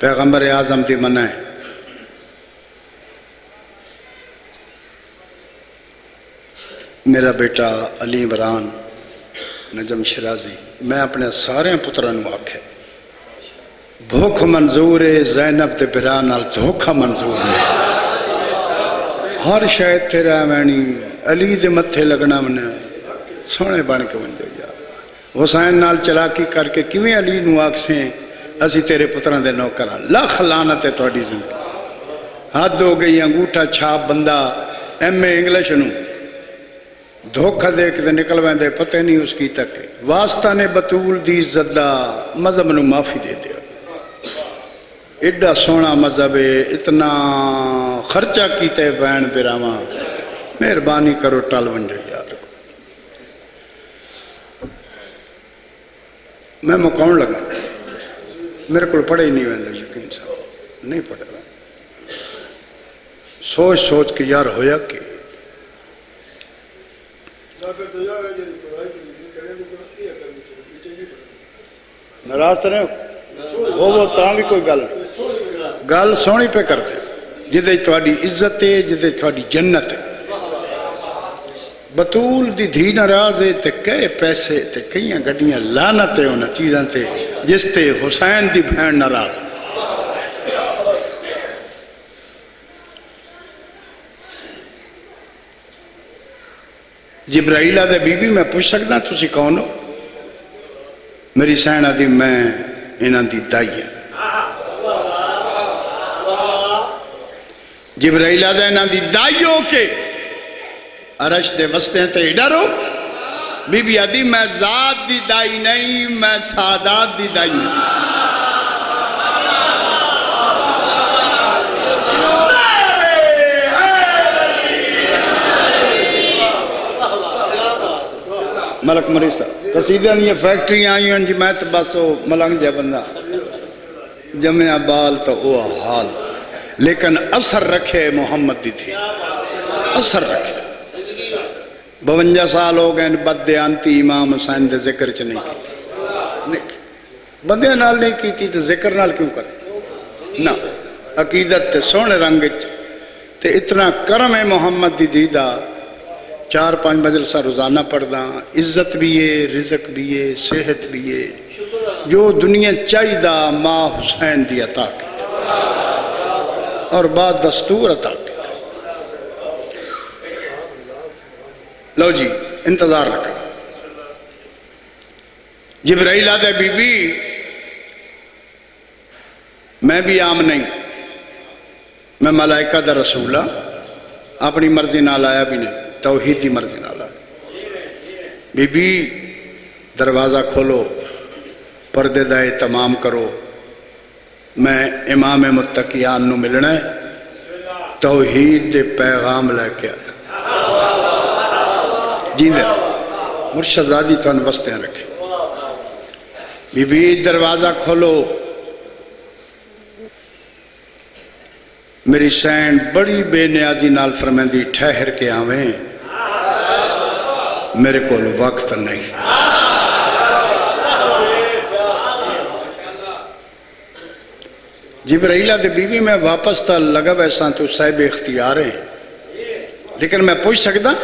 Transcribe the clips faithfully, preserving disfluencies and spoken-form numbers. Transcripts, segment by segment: पैगम्बर आज़म की मना है मेरा बेटा अली इमरान नजम शराजी। मैं अपने सारे पुत्रां नूं आखे भुख मंजूर है जैनब ते बिरा नाल धोखा मंजूर है। हर शायद तेरा मैनी अली दे मत्थे लगना मने सोने बन के वंजो यार हुसैन नाल चलाकी करके किवें अली नूं आखसे असी तेरे पुत्रां दे नौकर हां। लख लानत है तुहाडी जिंदगी हद हो गई। अंगूठा छाप बंदा एम ए इंग्लिश नूं धोखा दे के निकल वेंदे पता नहीं उसकी तक वास्ता ने बतूल दी इज्जत दा मजहब नूं माफी दे दे। एडा सोहना मजहब है इतना खर्चा किया भैन बिराव मेहरबानी करो टल वंजो यार। मैं मुकाउन लगा मेरे को पढ़े ही नहीं वेंदा यकीन साहब नहीं पढ़े सोच सोच के यार होया कि नाराज तो नहीं हो वो तां भी कोई गल गल सोहनी पे करते जिदे थोड़ी इज्जत है जिदे थोड़ी जन्नत है। बतूल दी धी नाराज है ते कई पैसे ते कई गड्डियां लानत है उन्होंने चीज़ों से जिसते हुसैन दी भैन नाराज। जिब्राइला दे बीबी मैं पूछ सकदा तुसी कौन हो? मेरी सैन आदि मैं इन्हां दी दाई है। जिब्राइल आदा इन्हां दी दाई हो के अरश दे वस्ते ते डरो। बीबी आदि मैं जात दी दाई नहीं मैं सादात दी दाई हूं। मलक मरीसा कसीदा दी फैक्ट्रियां आईयां जी मैं तो बस वो मलंग जा बंदा जमया बाल तो वो हाल लेकिन असर रखे मोहम्मद दी थी असर रखे। बवंजा साल हो गए बदयांती इमाम हुसैन दे जिक्र च नहीं की बंदे नाल नहीं की तो जिक्र नाल क्यों कर ना अकीदत ते सोहने रंग ते इतना करम है मोहम्मद दी दी दा। चार पाँच मजलसा रोजाना पढ़दा इज्जत भी है रिजक भी है सेहत भी है जो दुनिया चाहिदा माँ हुसैन दी अता की और बाद दस्तूर अता किया। लो जी इंतजार रखा जिब्राइल आदे बीबी मैं भी आम नहीं मैं मलाइका दा रसूल अपनी मर्जी नाल आया भी नहीं तौहीद दी मर्जी नाल आया। बीबी दरवाजा खोलो पर्दे दा तमाम करो मैं इमाम मुत्तकियान नूं मिलना है तौहीद दे पैगाम लैके आया। जिंदा मुर्शदादी तुहानू बस्तियां रखे। बीबी दरवाजा खोलो मेरी सैन बड़ी बेनियाजी नाल फरमांदी ठहर के आवें मेरे कोल वक्त नहीं। जिब्राइला दे बीबी मैं वापस तो लगा वैसा तो साहिब इख्तियार है लेकिन मैं पूछ सकदा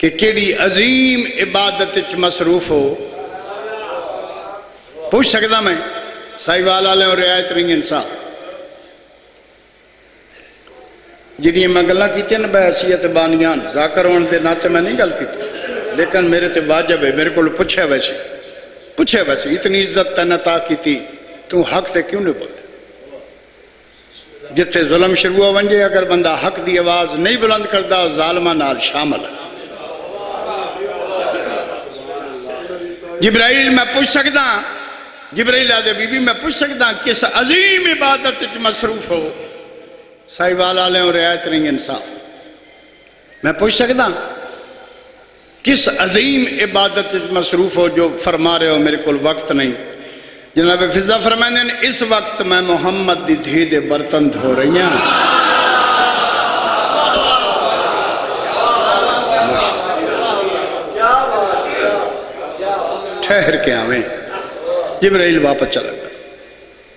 कि केड़ी अजीम इबादत च मसरूफ हो पूछ सकदा मैं साहिवाल वाले रियायत नहीं इंसान जिहड़ियां मैं गल्लां कीतियां न बहसीयत बानियां जाकर होने के नाते मैं नहीं गल की लेकिन मेरे ते वाजिब है मेरे को पूछे वैसे पूछे वैसे इतनी इज्जत तैन अता की तू हक से क्यों नहीं बोले। जिथे जुल्म शुरू हो वंजे अगर बंदा हक की आवाज नहीं बुलंद करता जालिमा नाल शामिल है। जिब्राइल मैं पूछ सकदा जिब्राइल आदे बीबी मैं पूछ सकदा किस अजीम इबादत च मसरूफ हो साहिवाल वाले रियायत नहीं इंसान मैं पूछ सकदा किस अजीम इबादत च मसरूफ हो जो फरमा रहे हो मेरे को वक्त नहीं। जनाब फिजा फरमाते हैं इस वक्त मैं मोहम्मद दी धी दे बर्तन धो रही हूं। ठहर के आवे जिब्राइल वापस चला गया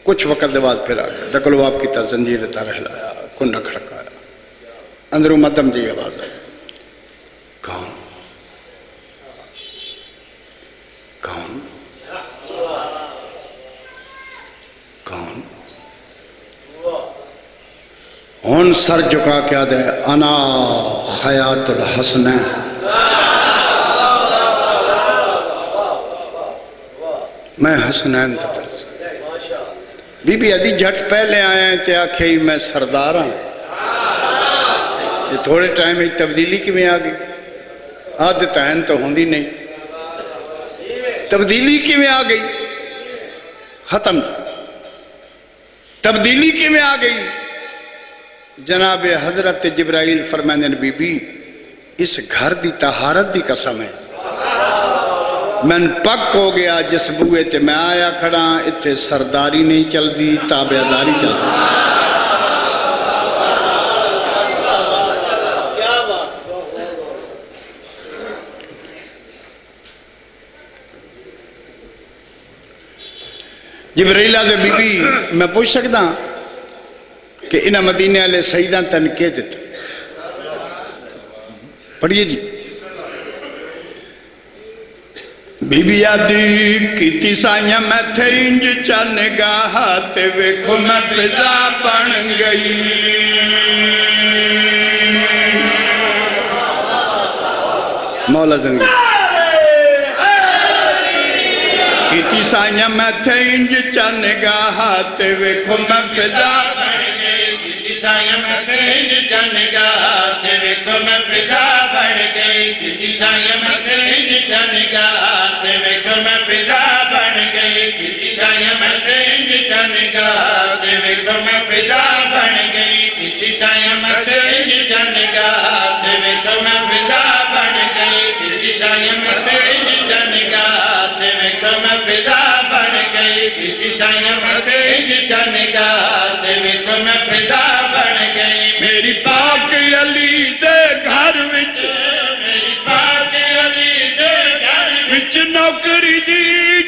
कुछ वक़्त के बाद फिर आ गया, दकलवाब किया, जंजीर ता रहलाया, कुंडा खड़काया, अंदरों मदम जी आवाज़ आई, कौन कौन कौन? हुन सर झुका क्या दे, अना हयातुल हसनैन। मैं हसनैन था तरस। बीबी अदी झट पहले आए ते आखे मैं सरदार हाँ। ये थोड़े टाइम ही तब्दीली किमें आ गई? आदत है तो होंगी नहीं, तब्दीली किमें आ गई? खत्म। तब्दीली किमें आ गई? जनाब हजरत जिब्राइल फरमाने बीबी इस घर की तहारत की कसम है, मैन पक हो गया जिस बूहे ते मैं आया खड़ा इत्थे सरदारी नहीं चलती, ताबेदारी चलती। जिब्राइला दे बीबी मैं पूछ सकदा कि इन्हें मदीने वाले शहीदां तन के दिता? पढ़िए जी। बीबी आदि की साइया मैं थे इंज चन गाहा ते वेखो मैं फिजा बन गई। मौला जिंदगी की साइया मैं थे इंज चन गाहा ते वेखो मैं फिजा नौकरी दी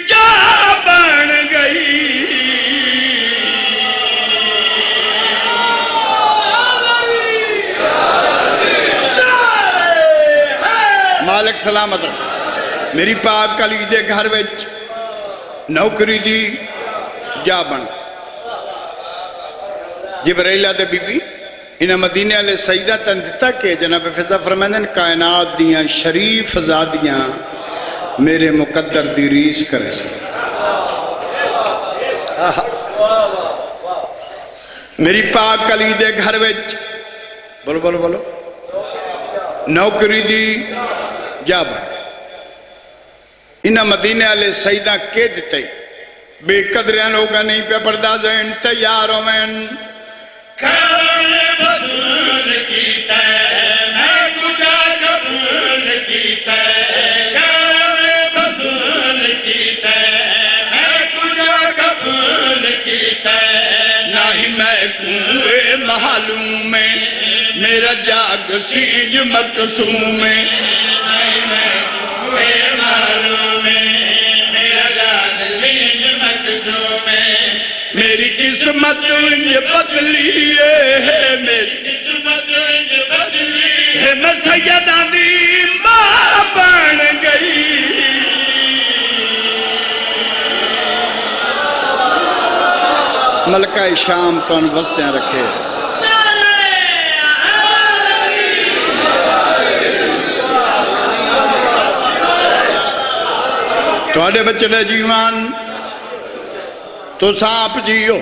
जा बन गई। मालिक सलामत रख। मेरी पाप कली दे घर विच नौकरी दी जा बन गई। जिब्राइला दे बीबी इन्हें मदीने वाले सईदा तन दिता के जनाब फिजा फरमांदे ने कायनात दियां शरीफ ज़ादियां मेरे मुकद्दर दी रीस करे। मेरी पाक कली दे घर विच बोलो बोलो बोलो नौकरी दी जा बन। इन्हें मदीने वाले सईदा के दिते बेकदरिया लोगों नहीं पे बर्दाश्त तैयार हो। मालूम है मेरा जाग सीज मकसूम है। मालूम है मेरा जाग सीज मकसूम है। मेरी किस्मत इंज बदली है, मेरी किस्मत इंज बदली है। मैं सैयदा दी मां बन गई। मलका शाम तो वस्तियां रखे। थोड़े बच्चे जीवन तो सांप जियो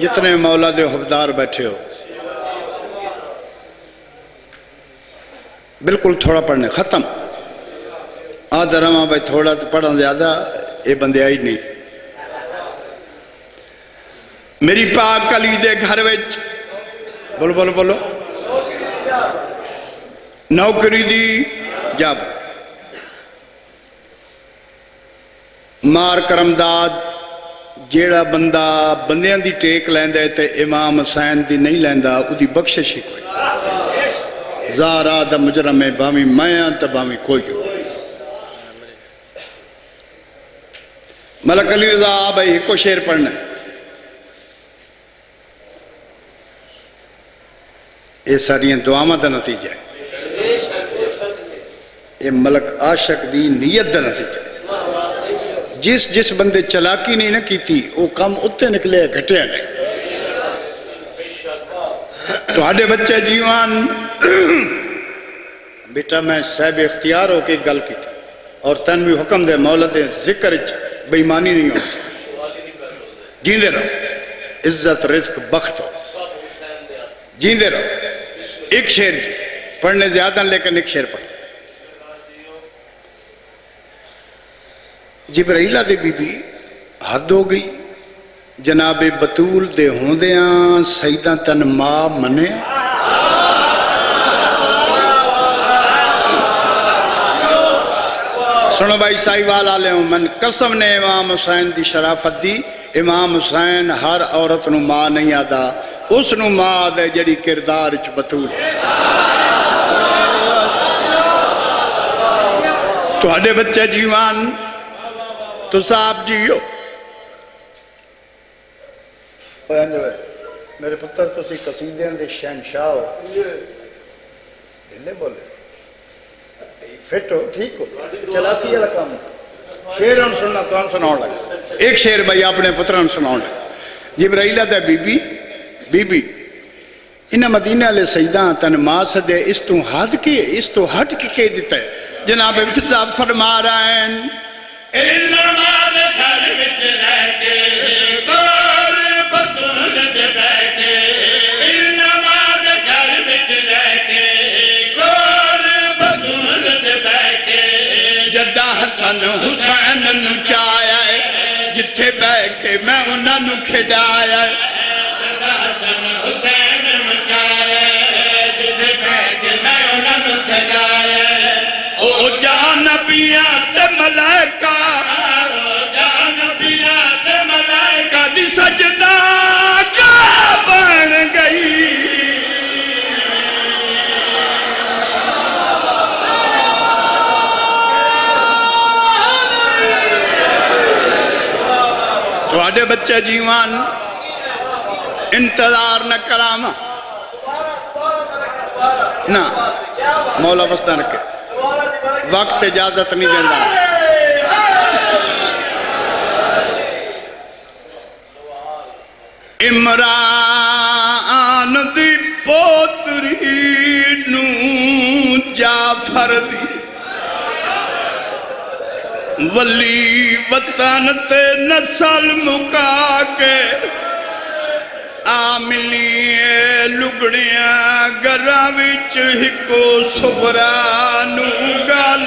जितने मौला दे हबदार बैठे हो। बिल्कुल थोड़ा पढ़ने खत्म आदर रहा भाई, थोड़ा तो पढ़ा ज्यादा ये बंदे आई नहीं। मेरी पाक कली दे घर विच बोलो बोलो बोलो नौकरी दी जब मार करमदाद जेड़ा बंदा बंदियां दी टेक लैंदा ते इमाम हुसैन दी नहीं लैंदा उदी बख्शिश ही कोई। ज़ारा दा मुजरम है भावी मैं ते भावी कोई हो। मलक अली रज़ा भाई हिको शेर पढ़ना ये सारिया दुआव का नतीजा है। ये मलक आशक की नीयत का नतीजा जिस जिस बंदे चलाकी नहीं ना की वो कम उत्ते निकले घटिया ने। तुहाडे बच्चे जीवान बेटा मैं साहिब इख्तियार होके गल की और तन भी हुक्म दे मौलत जिक्र बेईमानी नहीं हो जींदे रहो इज्जत रिस्क बख्त हो जींदे रहो। एक शेर पढ़ने ज्यादा लेकिन एक शेर पढ़। जिब्राइला दे बीबी हद हो गई जनाबे बतूल दे होंदिया सईदा तन मां मने सुनो भाई साहिवाल आले मन कसम ने इमाम हुसैन की शराफत दी। इमाम हुसैन हर औरत नूं मां नहीं आदा उस नूं मां आदा जिहड़ी किरदार च बतूल है। तुहाडे बच्चे जीवान तुस आप जियो मेरे पुत्र तुसी कसीदे दे शहनशाह हो ढिले बोले फिट हो ठीक हो चलाकी वाला काम शेर हम सुनना तुम सुना लगा। एक शेर भाई अपने पुत्र सुना लगा। जिब्राइला दा बीबी बीबी इन्हें मदीना ले सईदा तन मां सदे इस तू हद के इस तू हट के कह दिता है जनाब फिजा फरमा रहे हैं हसन हुसैन नचाया जिथे बह के मैं उन्होंने खिलाया हसन हुसैन नचाया जिथे बह के मैं उन्होंने खिलाया। ओ जान नबियां ते मलाइका ओ जान नबियां ते मलाइका दी सजदा बन गई तुहाडे बच्चे जीवान इंतजार न करामा ना मौला वस्ता रखे वक्त इजाजत नहीं देता। इमरान दी पोतरी नू जाफर दी वली वतन ते नसल मुका के आ मिली लुगड़िया घर विच हिको सुबरा नू गल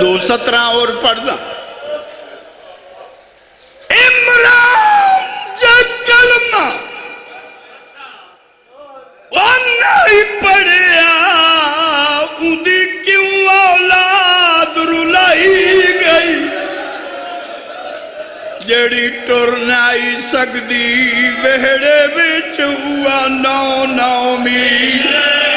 दो सत्रह और पढ़ना। इमरान जलमा नहीं पढ़िया उदी क्यों औलाद रुलाई गई जड़ी टुर नहीं सकती वेहड़े बिच हुआ नौ नौ मील